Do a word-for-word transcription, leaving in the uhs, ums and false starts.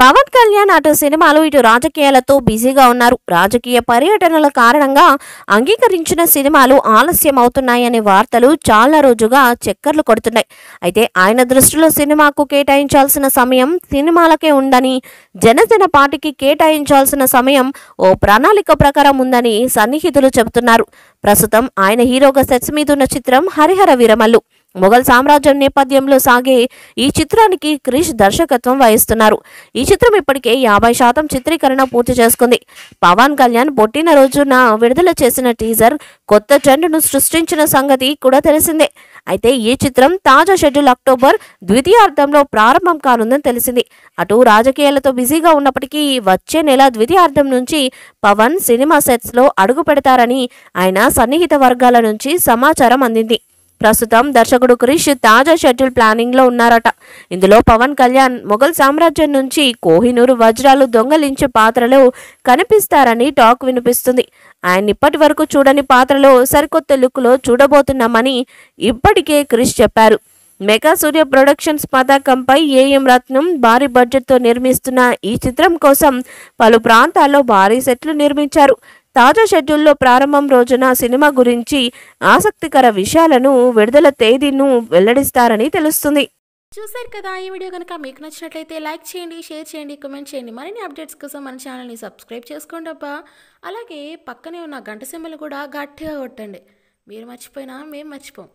పవన్ కళ్యాణ్ అటు సినిమాలు ఇటు రాజకీయాలతో బిజీగా ఉన్నారు. రాజకీయ పర్యటనల కారణంగా అంగీకరించిన సినిమాలు ఆలస్యం అవుతున్నాయనే వార్తలు చాలా రోజుగా చక్కర్లు కొడుతున్నాయి. అయితే ఆయన దృష్టిలో సినిమాకు కేటాయించాల్సిన సమయం సినిమాలకే ఉందని, జనసేన పార్టీకి కేటాయించాల్సిన సమయం ఓ ప్రణాళిక ప్రకారం ఉందని సన్నిహితులు చెబుతున్నారు. ప్రస్తుతం ఆయన హీరోగా సెట్స్ మీద ఉన్న చిత్రం హరిహర వీరమల్లు. మొఘల్ సామ్రాజ్యం నేపథ్యంలో సాగే ఈ చిత్రానికి క్రిష్ దర్శకత్వం వహిస్తున్నారు. ఈ చిత్రం ఇప్పటికే యాభై శాతం చిత్రీకరణ పూర్తి చేసుకుంది. పవన్ కళ్యాణ్ పుట్టిన రోజున విడుదల చేసిన టీజర్ కొత్త ట్రెండ్ను సృష్టించిన సంగతి కూడా తెలిసిందే. అయితే ఈ చిత్రం తాజా షెడ్యూల్ అక్టోబర్ ద్వితీయార్థంలో ప్రారంభం కానుందని తెలిసింది. అటు రాజకీయాలతో బిజీగా ఉన్నప్పటికీ వచ్చే నెల ద్వితీయార్థం నుంచి పవన్ సినిమా సెట్స్లో అడుగు పెడతారని ఆయన సన్నిహిత వర్గాల నుంచి సమాచారం అందింది. ప్రస్తుతం దర్శకుడు క్రిష్ తాజా షెడ్యూల్ ప్లానింగ్ లో ఉన్నారట. ఇందులో పవన్ కళ్యాణ్ మొఘల్ సామ్రాజ్యం నుంచి కోహినూరు వజ్రాలు దొంగలించే పాత్రలో కనిపిస్తారని టాక్ వినిపిస్తుంది. ఆయన ఇప్పటి వరకు చూడని పాత్రలో సరికొత్త లుక్ లో చూడబోతున్నామని ఇప్పటికే క్రిష్ చెప్పారు. మెగా సూర్య ప్రొడక్షన్స్ పతాకంపై ఏఎం రత్నం భారీ బడ్జెట్తో నిర్మిస్తున్న ఈ చిత్రం కోసం పలు ప్రాంతాల్లో భారీ సెట్లు నిర్మించారు. తాజా షెడ్యూల్లో ప్రారంభం రోజున సినిమా గురించి ఆసక్తికర విషయాలను, విడుదల తేదీను వెల్లడిస్తారని తెలుస్తుంది. చూశారు కదా ఈ వీడియో కనుక మీకు నచ్చినట్లయితే లైక్ చేయండి, షేర్ చేయండి, కామెంట్ చేయండి. మరిన్ని అప్డేట్స్ కోసం మన ఛానల్ని సబ్స్క్రైబ్ చేసుకోండి అబ్బా. అలాగే పక్కనే ఉన్న గంట సింబల్ కూడా గట్టిగా కొట్టండి. మీరు మర్చిపోయినా మేము మర్చిపోం.